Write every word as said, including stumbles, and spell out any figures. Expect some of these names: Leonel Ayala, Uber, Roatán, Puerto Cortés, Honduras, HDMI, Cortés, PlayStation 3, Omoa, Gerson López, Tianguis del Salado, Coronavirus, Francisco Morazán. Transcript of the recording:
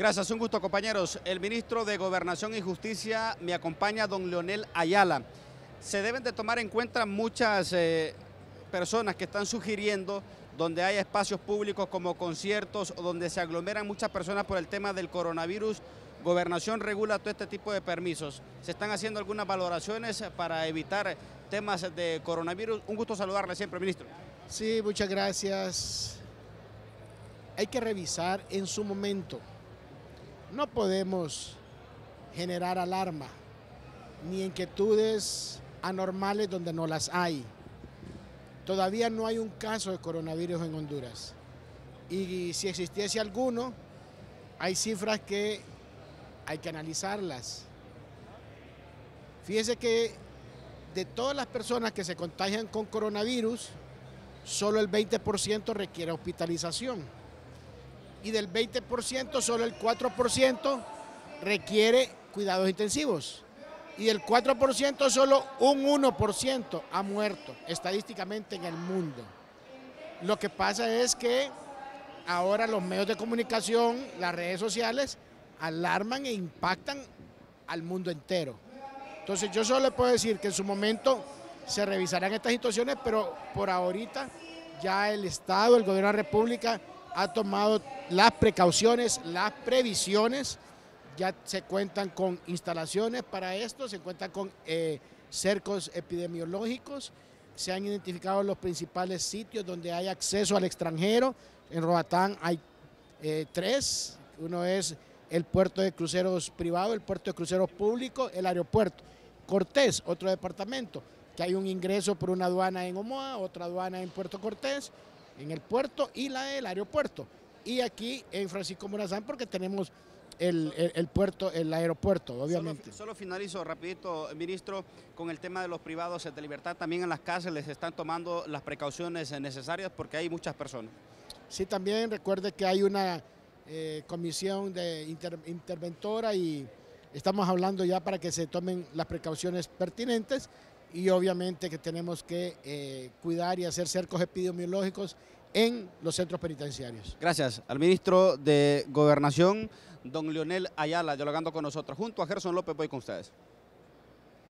Gracias, un gusto, compañeros. El ministro de Gobernación y Justicia me acompaña, don Leonel Ayala. Se deben de tomar en cuenta muchas eh, personas que están sugiriendo donde haya espacios públicos como conciertos o donde se aglomeran muchas personas por el tema del coronavirus. Gobernación regula todo este tipo de permisos. ¿Se están haciendo algunas valoraciones para evitar temas de coronavirus? Un gusto saludarle siempre, ministro. Sí, muchas gracias. Hay que revisar en su momento. No podemos generar alarma ni inquietudes anormales donde no las hay. Todavía no hay un caso de coronavirus en Honduras. Y si existiese alguno, hay cifras que hay que analizarlas. Fíjese que de todas las personas que se contagian con coronavirus, solo el veinte por ciento requiere hospitalización. Y del veinte por ciento, solo el cuatro por ciento requiere cuidados intensivos. Y del cuatro por ciento, solo un uno por ciento ha muerto estadísticamente en el mundo. Lo que pasa es que ahora los medios de comunicación, las redes sociales, alarman e impactan al mundo entero. Entonces yo solo le puedo decir que en su momento se revisarán estas situaciones, pero por ahorita ya el Estado, el Gobierno de la República ha tomado las precauciones, las previsiones. Ya se cuentan con instalaciones para esto, se cuentan con eh, cercos epidemiológicos, se han identificado los principales sitios donde hay acceso al extranjero. En Roatán hay eh, tres, uno es el puerto de cruceros privado, el puerto de cruceros público, el aeropuerto Cortés, otro departamento, que hay un ingreso por una aduana en Omoa, otra aduana en Puerto Cortés, en el puerto y la del aeropuerto. Y aquí en Francisco Morazán porque tenemos el, el, el puerto, el aeropuerto, obviamente. Solo, solo finalizo rapidito, ministro, con el tema de los privados de libertad. También en las cárceles se están tomando las precauciones necesarias porque hay muchas personas. Sí, también recuerde que hay una eh, comisión de inter, interventora y estamos hablando ya para que se tomen las precauciones pertinentes. Y obviamente que tenemos que eh, cuidar y hacer cercos epidemiológicos en los centros penitenciarios. Gracias al ministro de Gobernación, don Leonel Ayala, dialogando con nosotros. Junto a Gerson López voy con ustedes.